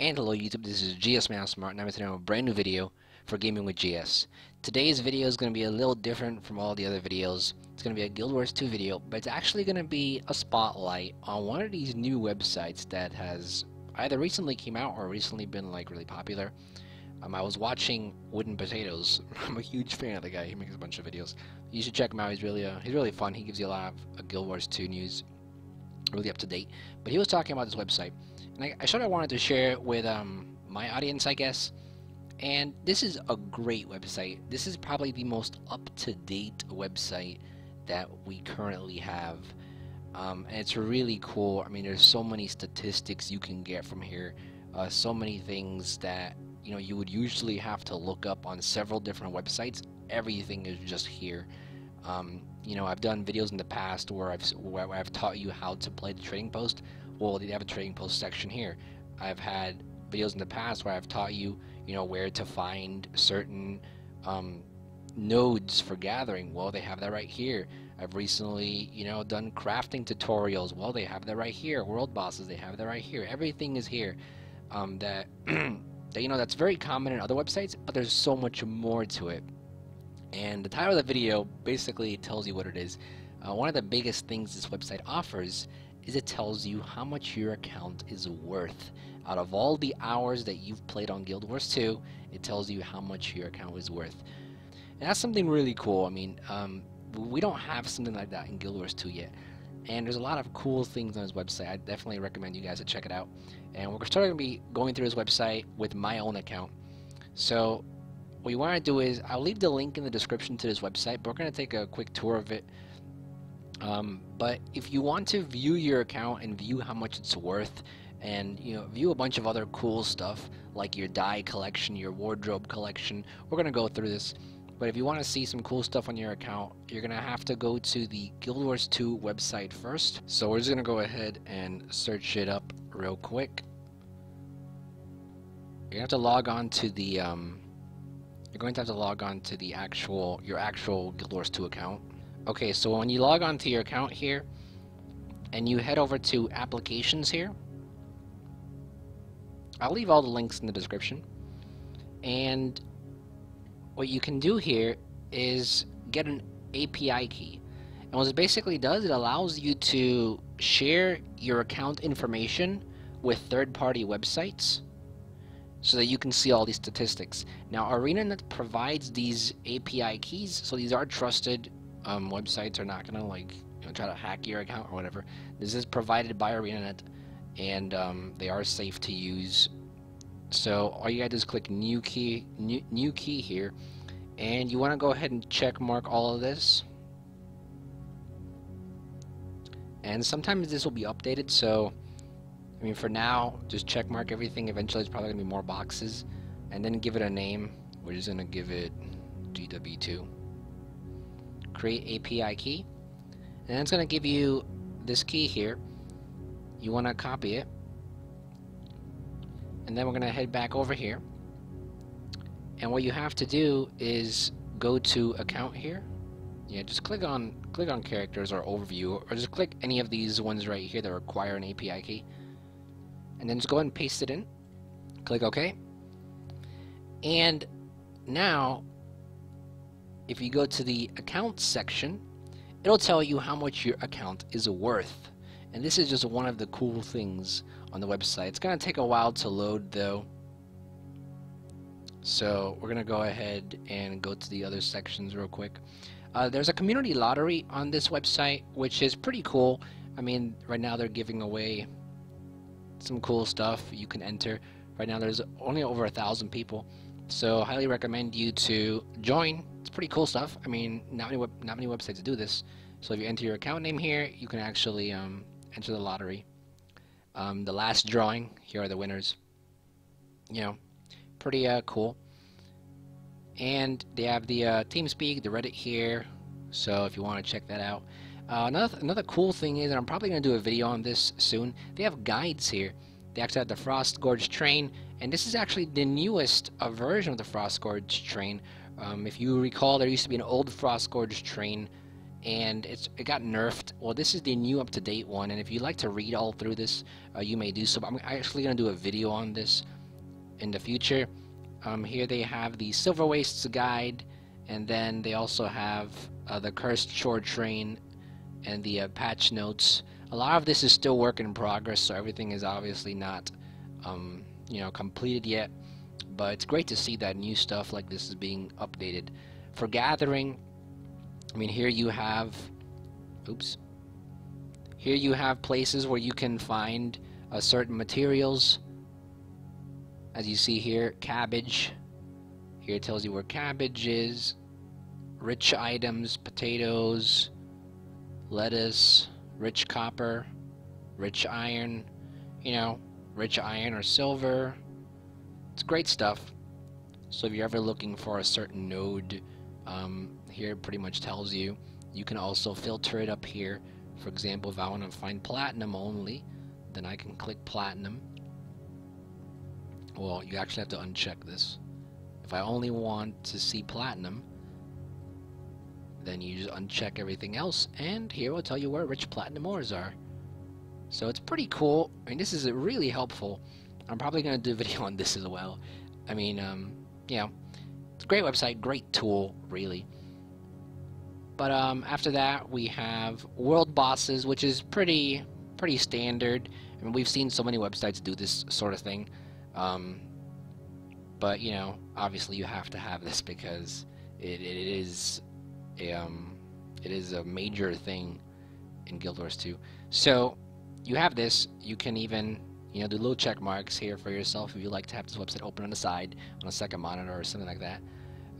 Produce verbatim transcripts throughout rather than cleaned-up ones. And hello YouTube, this is GSmaniamsmart and I'm here with a brand new video for gaming with G S. Today's video is going to be a little different from all the other videos. It's going to be a Guild Wars two video, but it's actually going to be a spotlight on one of these new websites that has either recently came out or recently been like really popular. Um, I was watching Wooden Potatoes. I'm a huge fan of the guy. He makes a bunch of videos. You should check him out. He's really uh, he's really fun. He gives you a lot of uh, Guild Wars two news, really up to date. But he was talking about this website. And I, I sort of wanted to share it with um, my audience, I guess. And this is a great website. This is probably the most up-to-date website that we currently have. Um, and it's really cool. I mean, there's so many statistics you can get from here. Uh, so many things that, you know, you would usually have to look up on several different websites. Everything is just here. Um, you know, I've done videos in the past where I've, where I've taught you how to play the trading post. Well, they have a trading post section here. I've had videos in the past where I've taught you, you know, where to find certain um, nodes for gathering. Well, they have that right here. I've recently, you know, done crafting tutorials. Well, they have that right here. World bosses, they have that right here. Everything is here. Um, that, that, you know, that's very common in other websites, but there's so much more to it. And the title of the video basically tells you what it is. Uh, one of the biggest things this website offers is it tells you how much your account is worth. Out of all the hours that you've played on Guild Wars two, it tells you how much your account is worth. And that's something really cool. I mean, um, we don't have something like that in Guild Wars two yet. And there's a lot of cool things on his website. I definitely recommend you guys to check it out. And we're starting to be going through his website with my own account. So what you want to do is, I'll leave the link in the description to this website, but we're going to take a quick tour of it. Um, but if you want to view your account and view how much it's worth, and you know, view a bunch of other cool stuff like your dye collection, your wardrobe collection, we're gonna go through this. But if you want to see some cool stuff on your account, you're gonna have to go to the Guild Wars two website first. So we're just gonna go ahead and search it up real quick. You're gonna have to log on to the. Um, you're going to have to log on to the actual your actual Guild Wars two account. Okay, so when you log on to your account here, and you head over to applications here, I'll leave all the links in the description, and what you can do here is get an A P I key. And what it basically does, it allows you to share your account information with third-party websites so that you can see all these statistics. Now, ArenaNet provides these A P I keys, so these are trusted. Um, websites are not gonna like you know, try to hack your account or whatever. This is provided by ArenaNet, and um, they are safe to use. So all you gotta do is click new key, new, new key here, and you want to go ahead and check mark all of this. And sometimes this will be updated. So I mean, for now, just check mark everything. Eventually, it's probably gonna be more boxes, and then give it a name. We're just gonna give it G W two. Create A P I key, and it's going to give you this key here. You want to copy it, and then we're going to head back over here, and what you have to do is go to account here. Yeah, just click on click on characters or overview, or just click any of these ones right here that require an A P I key, and then just go ahead and paste it in. Click OK, and now if you go to the account section, it'll tell you how much your account is worth. And this is just one of the cool things on the website. It's gonna take a while to load though, so we're gonna go ahead and go to the other sections real quick. Uh, there's a community lottery on this website, which is pretty cool. I mean, right now they're giving away some cool stuff you can enter. Right now there's only over a thousand people, so I highly recommend you to join. It's pretty cool stuff. I mean, not many, web, not many websites do this. So if you enter your account name here, you can actually um, enter the lottery. Um, the last drawing, here are the winners. You know, pretty uh, cool. And they have the uh, TeamSpeak, the Reddit here. So if you want to check that out. Uh, another, another cool thing is, and I'm probably going to do a video on this soon, they have guides here. They actually have the Frost Gorge Train. And this is actually the newest uh, version of the Frost Gorge Train. Um, if you recall, there used to be an old Frost Gorge train, and it's it got nerfed. Well, this is the new up-to-date one, and if you'd like to read all through this, uh, you may do so. But I'm actually going to do a video on this in the future. Um, here they have the Silver Wastes guide, and then they also have uh, the Cursed Shore Train and the uh, patch notes. A lot of this is still work in progress, so everything is obviously not um, you know, completed yet, but it's great to see that new stuff like this is being updated. For gathering, I mean, here you have oops here you have places where you can find uh, certain materials. As you see here, cabbage. Here it tells you where cabbage is, rich items, potatoes, lettuce, rich copper, rich iron, you know, rich iron or silver. It's great stuff. So if you're ever looking for a certain node, um, here it pretty much tells you. You can also filter it up here. For example, if I want to find platinum only, then I can click platinum. Well, you actually have to uncheck this. If I only want to see platinum, then you just uncheck everything else, and here will tell you where rich platinum ores are. So it's pretty cool. I mean, this is really helpful. I'm probably going to do a video on this as well. I mean, um, you know, it's a great website, great tool, really. But um, after that, we have world bosses, which is pretty, pretty standard. I mean, we've seen so many websites do this sort of thing. Um, but you know, obviously, you have to have this because it, it is. A, um, it is a major thing in Guild Wars two. So you have this. You can even, you know, do little check marks here for yourself if you like to have this website open on the side on a second monitor or something like that.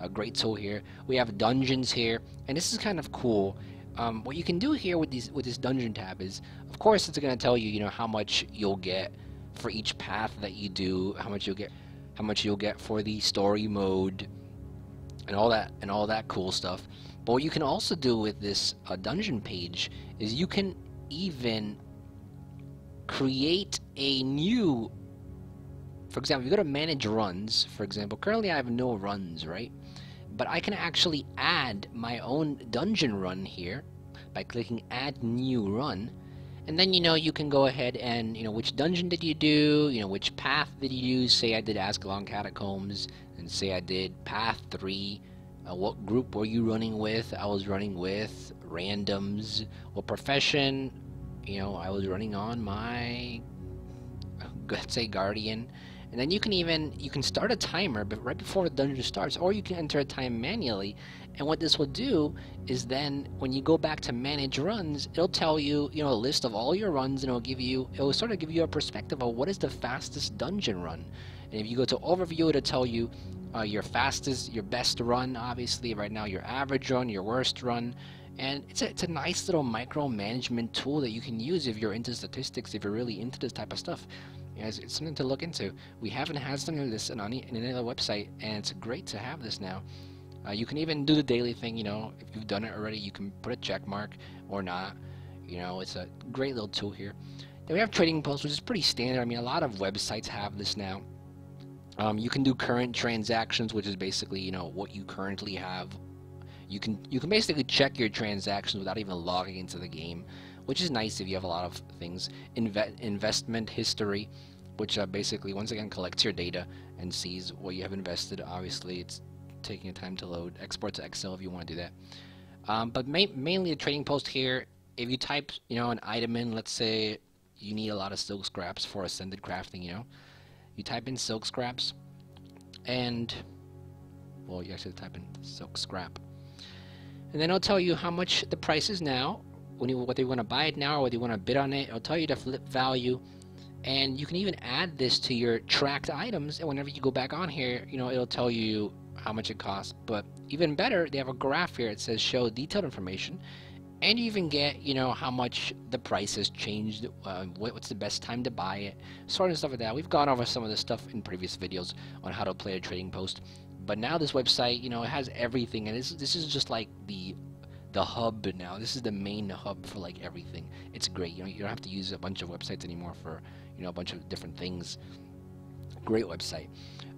A great tool here. We have dungeons here, and this is kind of cool. Um, what you can do here with these with this dungeon tab is, of course, it's going to tell you, you know, how much you'll get for each path that you do, how much you'll get, how much you'll get for the story mode, and all that and all that cool stuff. But what you can also do with this uh, dungeon page is you can even create a new, for example, if you go to manage runs, for example, currently I have no runs, right? But I can actually add my own dungeon run here by clicking add new run. And then, you know, you can go ahead and, you know, which dungeon did you do, you know, which path did you use. Say I did Askalon Catacombs, and say I did path three. Uh, what group were you running with? I was running with randoms. What profession? You know, I was running on my, let's say, guardian. And then you can even, you can start a timer but right before the dungeon starts, or you can enter a time manually. And what this will do is then when you go back to manage runs, it'll tell you, you know, a list of all your runs, and it'll give you, it'll sort of give you a perspective of what is the fastest dungeon run. And if you go to overview, it'll tell you Uh, your fastest, your best run, obviously, right now, your average run, your worst run. And it's a, it's a nice little micromanagement tool that you can use if you're into statistics, if you're really into this type of stuff. You know, it's, it's something to look into. We haven't had something like this on any, on any other website, and it's great to have this now. Uh, you can even do the daily thing, you know, if you've done it already, you can put a check mark or not. You know, it's a great little tool here. Then we have trading posts, which is pretty standard. I mean, a lot of websites have this now. Um, you can do current transactions, which is basically, you know, what you currently have. You can you can basically check your transactions without even logging into the game, which is nice if you have a lot of things. Inve investment history, which uh, basically once again collects your data and sees what you have invested. Obviously, it's taking time to load. Export to Excel if you want to do that. Um, but ma mainly a trading post here. If you type, you know, an item in, let's say you need a lot of silk scraps for ascended crafting, you know. You type in silk scraps, and well, you actually type in silk scrap, and then it'll tell you how much the price is now, when you, whether you want to buy it now or whether you want to bid on it. It'll tell you the flip value, and you can even add this to your tracked items. And whenever you go back on here, you know, it'll tell you how much it costs. But even better, they have a graph here. It says show detailed information. And you even get, you know, how much the price has changed, uh, what's the best time to buy it, sort of stuff like that. We've gone over some of this stuff in previous videos on how to play a trading post. But now this website, you know, it has everything, and this, this is just like the the hub now. This is the main hub for like everything. It's great. You know, you don't have to use a bunch of websites anymore for, you know, a bunch of different things. Great website.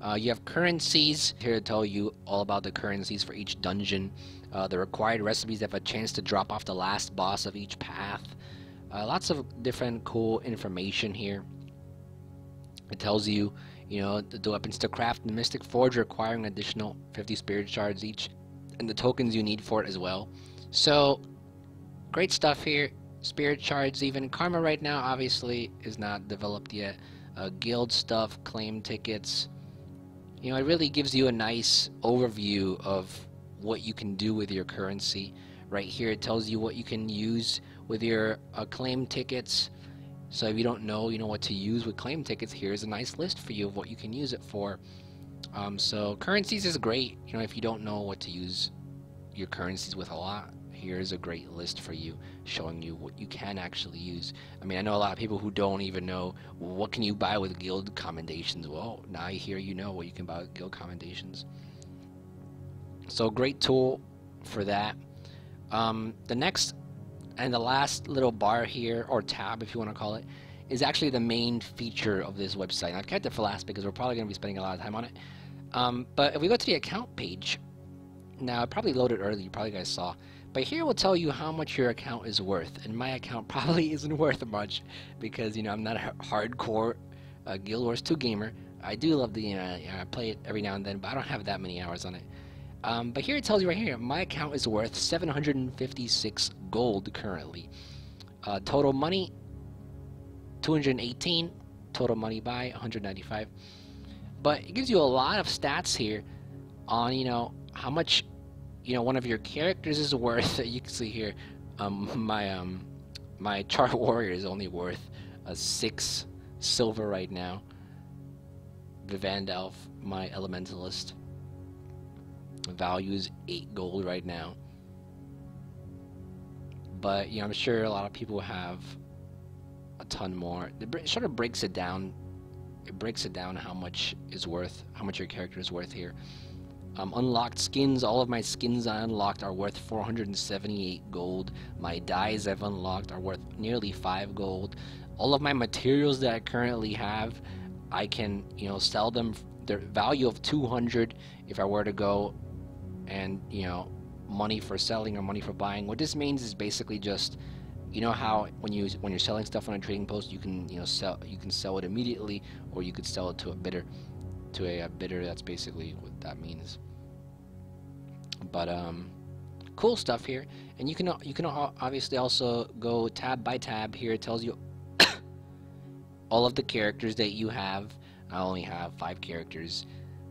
Uh, you have currencies here to tell you all about the currencies for each dungeon. Uh, the required recipes have a chance to drop off the last boss of each path. Uh, lots of different cool information here. It tells you, you know, the, the weapons to craft the Mystic Forge requiring additional fifty spirit shards each, and the tokens you need for it as well. So, great stuff here. Spirit shards, even karma right now obviously is not developed yet. Uh, guild stuff, claim tickets. You know, it really gives you a nice overview of what you can do with your currency. Right here it tells you what you can use with your uh, claim tickets. So if you don't know, you know, what to use with claim tickets, here's a nice list for you of what you can use it for. Um, so currencies is great. You know, if you don't know what to use your currencies with a lot, here's a great list for you showing you what you can actually use. I mean, I know a lot of people who don't even know, well, what can you buy with guild commendations? Well, now here you know what you can buy with guild commendations. So great tool for that. Um, the next and the last little bar here, or tab if you want to call it, is actually the main feature of this website. And I've kept it for last because we're probably going to be spending a lot of time on it. Um, but if we go to the account page, now I probably loaded early, you probably guys saw. But here will tell you how much your account is worth, and my account probably isn't worth much because, you know, I'm not a hardcore uh, Guild Wars two gamer. I do love the game, you know, I play it every now and then, but I don't have that many hours on it. Um, but here it tells you right here, my account is worth seven hundred fifty-six gold currently. Uh, total money, two hundred eighteen. Total money buy, one hundred ninety-five. But it gives you a lot of stats here on, you know, how much, you know, one of your characters is worth. You can see here, um, my um, my char warrior is only worth a six silver right now. The Vandalf, my elementalist, value is eight gold right now. But you know, I'm sure a lot of people have a ton more. It sort of breaks it down. It breaks it down how much is worth, how much your character is worth here. Um, unlocked skins, all of my skins I unlocked are worth four hundred seventy-eight gold. My dyes I've unlocked are worth nearly five gold. All of my materials that I currently have, I can, you know, sell them their value of two hundred if I were to go and, you know, money for selling or money for buying. What this means is basically just, you know how when you when you're selling stuff on a trading post, you can, you know, sell you can sell it immediately, or you could sell it to a bidder. To a, a bidder, that's basically what that means. But um, cool stuff here, and you can you can obviously also go tab by tab. Here it tells you all of the characters that you have. I only have five characters,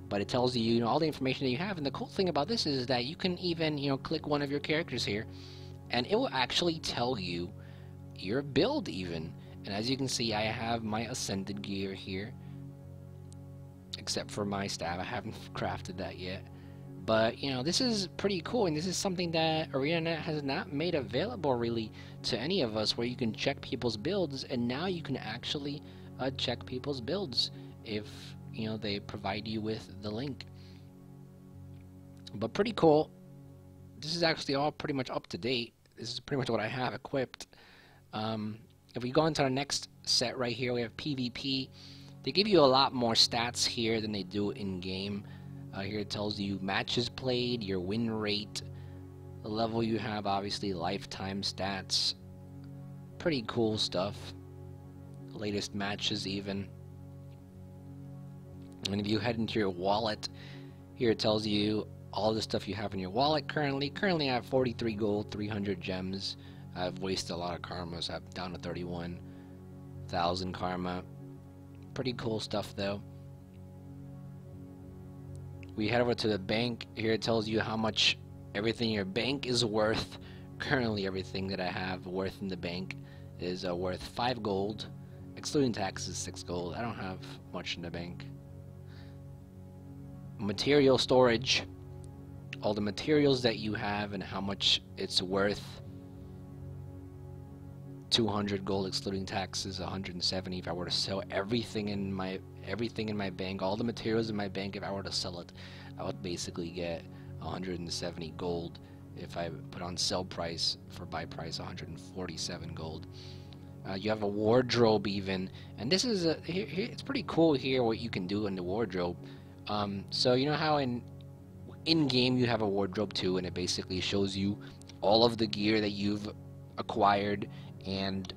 but it tells you, you know, all the information that you have. And the cool thing about this is that you can even, you know, click one of your characters here, and it will actually tell you your build even. And as you can see, I have my ascended gear here, except for my staff. I haven't crafted that yet. But, you know, this is pretty cool, and this is something that ArenaNet has not made available, really, to any of us, where you can check people's builds, and now you can actually uh, check people's builds if, you know, they provide you with the link. But pretty cool. This is actually all pretty much up to date. This is pretty much what I have equipped. Um, if we go on to our next set right here, we have PvP. They give you a lot more stats here than they do in-game. Uh, here it tells you matches played, your win rate, the level you have, obviously lifetime stats. Pretty cool stuff. Latest matches even. And if you head into your wallet, here it tells you all the stuff you have in your wallet currently. Currently I have forty-three gold, three hundred gems. I've wasted a lot of karma, so I'm down to thirty-one thousand karma. Pretty cool stuff though. We head over to the bank. Here it tells you how much everything in your bank is worth. Currently everything that I have worth in the bank is uh, worth five gold. Excluding taxes, six gold. I don't have much in the bank. Material storage. All the materials that you have and how much it's worth. two hundred gold excluding taxes, one hundred seventy if I were to sell everything in my everything in my bank, all the materials in my bank. If I were to sell it, I would basically get one hundred seventy gold. If I put on sell price for buy price, one hundred forty-seven gold. Uh, you have a wardrobe even, and this is a here, here, it's pretty cool here what you can do in the wardrobe. Um, so you know how in in game you have a wardrobe too, and it basically shows you all of the gear that you've acquired and,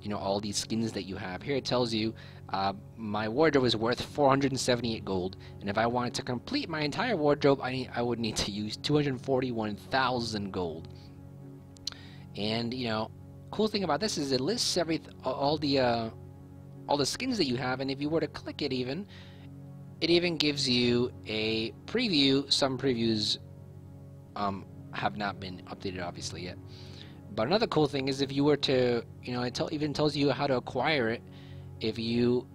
you know, all these skins that you have. Here it tells you uh, my wardrobe is worth four hundred seventy-eight gold, and if I wanted to complete my entire wardrobe, I need, I would need to use two hundred forty-one thousand gold. And, you know, cool thing about this is it lists every all the uh, all the skins that you have, and if you were to click it, even it even gives you a preview. Some previews um, have not been updated obviously yet. But another cool thing is if you were to, you know, it tell, even tells you how to acquire it. If you,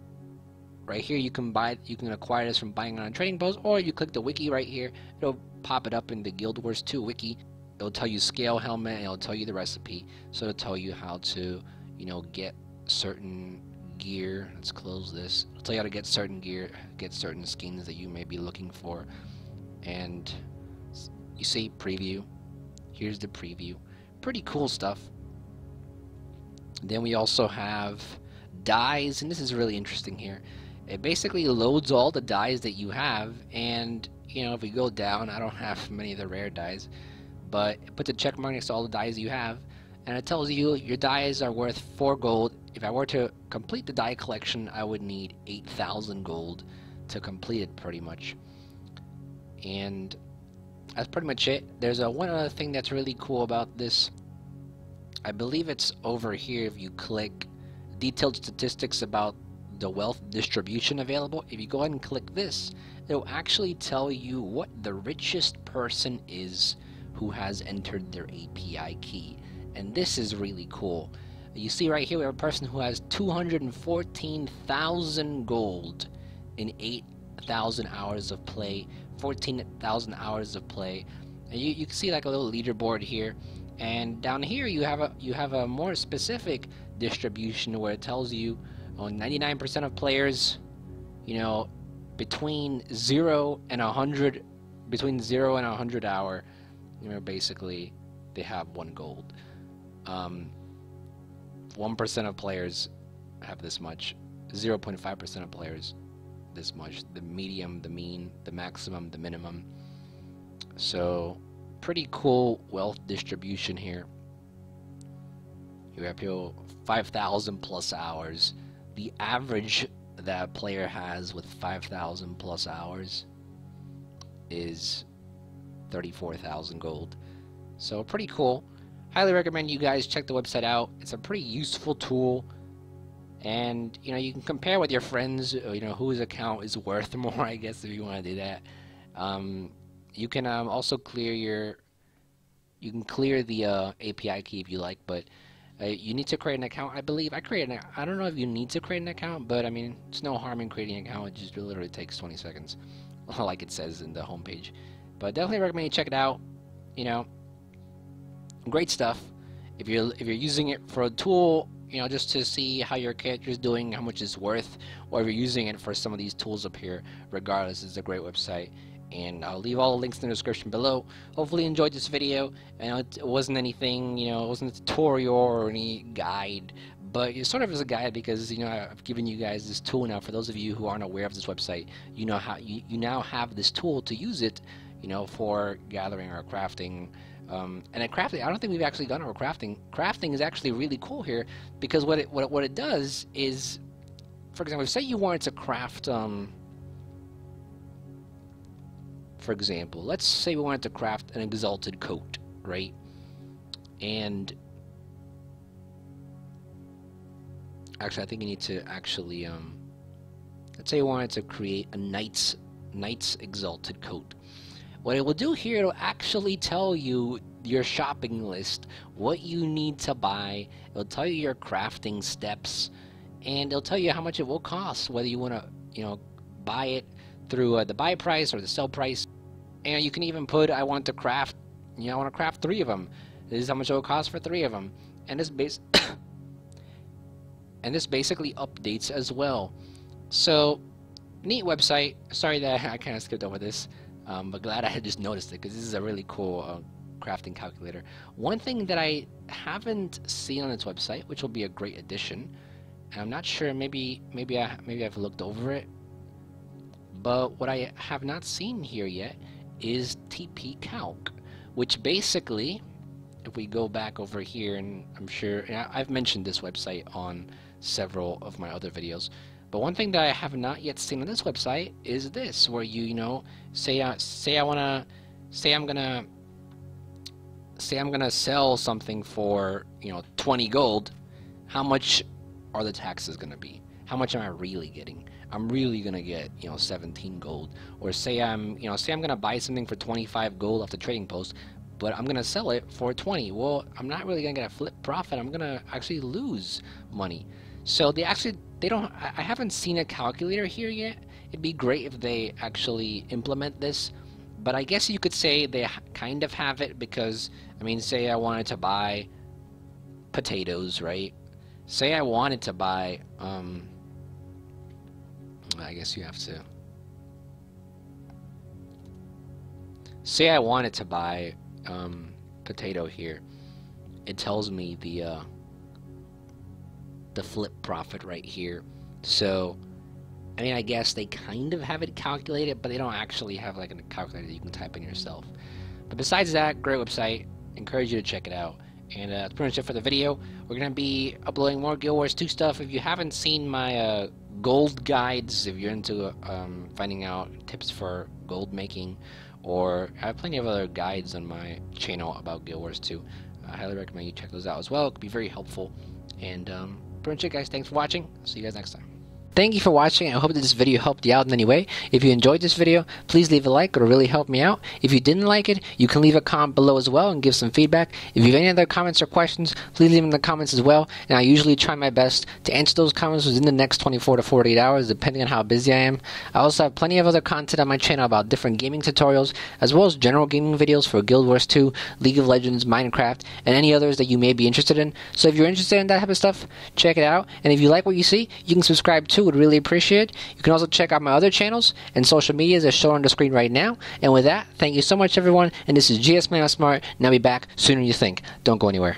right here, you can buy, you can acquire this from buying on a trading post, or you click the wiki right here, it'll pop it up in the Guild Wars two wiki. It'll tell you scale helmet, and it'll tell you the recipe. So it'll tell you how to, you know, get certain gear. Let's close this. It'll tell you how to get certain gear, get certain skins that you may be looking for. And you see preview. Here's the preview. Pretty cool stuff. Then we also have dyes, and this is really interesting here. It basically loads all the dyes that you have, and, you know, if we go down, I don't have many of the rare dyes, but it puts a check mark next to all the dyes you have, and it tells you your dyes are worth four gold. If I were to complete the dye collection, I would need eight thousand gold to complete it, pretty much. And that's pretty much it. There's a one other thing that's really cool about this. I believe it's over here. If you click detailed statistics about the wealth distribution available, if you go ahead and click this, it'll actually tell you what the richest person is who has entered their A P I key. And this is really cool. You see right here we have a person who has two hundred fourteen thousand gold in eight thousand hours of play. fourteen thousand hours of play, and you, you can see like a little leaderboard here, and down here you have a you have a more specific distribution where it tells you on ninety-nine percent of players, you know, between zero and a hundred, between zero and a hundred hour, you know, basically they have one gold. Um, one percent of players have this much. zero point five percent of players this much, the medium, the mean, the maximum, the minimum. So pretty cool wealth distribution here. You have people five thousand plus hours, the average that a player has with five thousand plus hours is thirty-four thousand gold. So pretty cool. Highly recommend you guys check the website out. It's a pretty useful tool. And, you know, you can compare with your friends, you know, whose account is worth more, I guess, if you want to do that. Um, you can um, also clear your, you can clear the uh, A P I key if you like, but uh, you need to create an account, I believe. I created an, I don't know if you need to create an account, but, I mean, it's no harm in creating an account. It just literally takes twenty seconds, like it says in the homepage. But definitely recommend you check it out. You know, great stuff. If you're, if you're using it for a tool, you know, just to see how your character is doing, how much it's worth, or if you're using it for some of these tools up here, regardless, it's a great website. And I'll leave all the links in the description below. Hopefully you enjoyed this video. And it wasn't anything, you know, it wasn't a tutorial or any guide, but it sort of is a guide because, you know, I've given you guys this tool now. For those of you who aren't aware of this website, you know how you, you now have this tool to use it, you know, for gathering or crafting. Um, and at crafting, I don't think we've actually done our crafting. Crafting is actually really cool here because what it, what it, what it does is, for example, say you wanted to craft, um, for example, let's say we wanted to craft an exalted coat, right? And actually, I think you need to actually, um, let's say you wanted to create a knight's knight's exalted coat. What it will do here, it'll actually tell you your shopping list, what you need to buy. It'll tell you your crafting steps, and it'll tell you how much it will cost, whether you want to, you know, buy it through uh, the buy price or the sell price. And you can even put, I want to craft, you know, I want to craft three of them. This is how much it will cost for three of them. And this base, and this basically updates as well. So, neat website. Sorry that I kind of skipped over this. Um, but glad I had just noticed it because this is a really cool uh, crafting calculator. One thing that I haven't seen on its website, which will be a great addition, and I'm not sure, maybe maybe I maybe I've looked over it, but what I have not seen here yet is T P Calc, which basically, if we go back over here, and I'm sure, and I've mentioned this website on several of my other videos, but one thing that I have not yet seen on this website is this, where you, you know, say, uh, say I wanna, say I'm gonna, say I'm gonna sell something for, you know, twenty gold, how much are the taxes gonna be? How much am I really getting? I'm really gonna get, you know, seventeen gold. Or say I'm, you know, say I'm gonna buy something for twenty-five gold off the trading post, but I'm gonna sell it for twenty. Well, I'm not really gonna get a flip profit. I'm gonna actually lose money. So they actually, they don't, I haven't seen a calculator here yet. It'd be great if they actually implement this, but I guess you could say they kind of have it, because, I mean, say I wanted to buy potatoes, right? Say I wanted to buy, um, I guess you have to, say I wanted to buy, um, potato here. It tells me the, uh, the flip profit right here. So, I mean, I guess they kind of have it calculated, but they don't actually have like a calculator that you can type in yourself. But besides that, great website. Encourage you to check it out. And uh, that's pretty much it for the video. We're going to be uploading more Guild Wars two stuff. If you haven't seen my uh, gold guides, if you're into um, finding out tips for gold making, or I have plenty of other guides on my channel about Guild Wars two. I highly recommend you check those out as well. It could be very helpful. And um, pretty much it, guys. Thanks for watching. See you guys next time. Thank you for watching. I hope that this video helped you out in any way. If you enjoyed this video, please leave a like. It'll really help me out. If you didn't like it, you can leave a comment below as well and give some feedback. If you have any other comments or questions, please leave them in the comments as well. And I usually try my best to answer those comments within the next twenty-four to forty-eight hours, depending on how busy I am. I also have plenty of other content on my channel about different gaming tutorials, as well as general gaming videos for Guild Wars two, League of Legends, Minecraft, and any others that you may be interested in. So if you're interested in that type of stuff, check it out. And if you like what you see, you can subscribe too. Would really appreciate it. You can also check out my other channels and social medias as shown on the screen right now. And with that, thank you so much, everyone. And this is GSmaniamsmart, and I'll be back sooner than you think. Don't go anywhere.